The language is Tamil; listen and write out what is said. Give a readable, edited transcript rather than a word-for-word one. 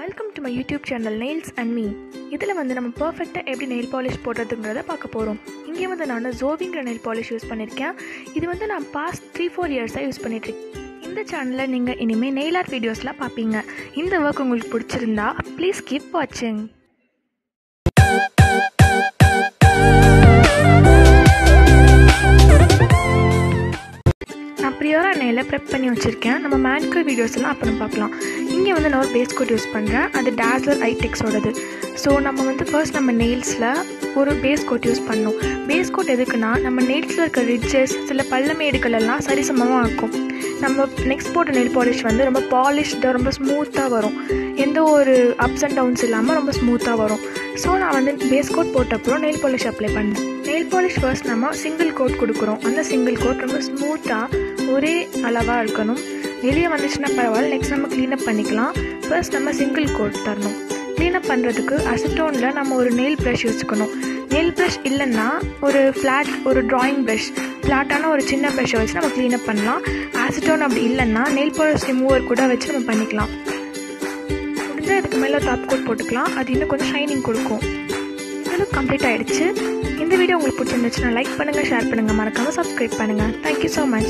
welcome to my YouTube channel nails and me इतना வந்து நம்ம பெர்ஃபெக்ட்டா எப்படி நெயில் பாலிஷ் போடுறதுங்கறத பார்க்க போறோம் இங்க வந்து நான் ஜோவிங்கற நெயில் பாலிஷ் யூஸ் பண்ணிருக்கேன் இது வந்து நான் பாஸ்ட் 3-4 இயர்ஸா யூஸ் பண்ணிட்டு இருக்கேன் இந்த சேனல்ல நீங்க இனிமே நெயில் ஆர்ட் வீடியோஸ்லாம் பாப்பீங்க இந்த வர்க் உங்களுக்கு பிடிச்சிருந்தா ப்ளீஸ் கீப் வாட்சிங் பியூரா நெயில பிரெப் பண்ணி வச்சிருக்கேன் நம்ம மேனிக்யூர் வீடியோஸ் எல்லாம் அப்புறம் பார்க்கலாம் இங்க வந்து நான் ஒரு பேஸ் கோட் யூஸ் பண்றேன் அது டார்சர் ஐ டெக்ஸோடது சோ நம்ம வந்து ஃபர்ஸ்ட் நம்ம நெயில்ஸ்ல ஒரு பேஸ் கோட் யூஸ் பண்ணனும் பேஸ் கோட் எதுக்குனா நம்ம நெயில்ஸ்ல இருக்க ரிட்ஜஸ் சில பள்ளமேடுகள் எல்லாம் சரிசமமா ஆக்கும் நம்ம நெக்ஸ்ட் போட்ட நெயில் பாலிஷ் வந்து ரொம்ப பாலிஷ்டா ரொம்ப ஸ்மூத்தா வரும் எந்த ஒரு அப்ஸ் அண்ட் டவுன்ஸ் இல்லாம ரொம்ப ஸ்மூத்தா வரும் சோ நான் வந்து பேஸ் கோட் போட்ட அப்புறம் நெயில் பாலிஷ் அப்ளை பண்ணேன் நெயில் பாலிஷ் ஃபர்ஸ்ட் நம்ம சிங்கிள் கோட் கொடுக்குறோம் அந்த சிங்கிள் கோட் ரொம்ப ஸ்மூத்தாக ஒரே அளவாக இருக்கணும் வெளியே வந்துச்சுன்னா பரவாயில்ல நெக்ஸ்ட் நம்ம க்ளீன் அப் பண்ணிக்கலாம் ஃபர்ஸ்ட் நம்ம சிங்கிள் கோட் தரணும் க்ளீன் அப் பண்ணுறதுக்கு அசிட்டோனில் நம்ம ஒரு நெயில் ப்ரஷ் வச்சுக்கணும் நெயில் ப்ரஷ் இல்லைன்னா ஒரு ஃப்ளாட் ஒரு ட்ராயிங் ப்ரஷ் ஃப்ளாட்டான ஒரு சின்ன ப்ரஷ்ஷை வச்சு நம்ம க்ளீன் அப் பண்ணலாம் அசிட்டோன் அப்படி இல்லைன்னா நெயில் பாலிஷ் ரிமூவர் கூட வச்சு நம்ம பண்ணிக்கலாம் முடிஞ்சால் இதுக்கு மேலே டாப் கோட் போட்டுக்கலாம் அது இன்னும் கொஞ்சம் ஷைனிங் கொடுக்கும் லுக் கம்ப்ளீட் ஆயிடுச்சு இந்த வீடியோ உங்களுக்கு பிடிச்சிருந்துச்சுன்னா லைக் பண்ணுங்க ஷேர் பண்ணுங்க மறக்காம சப்ஸ்கிரைப் பண்ணுங்க थैंक यू so much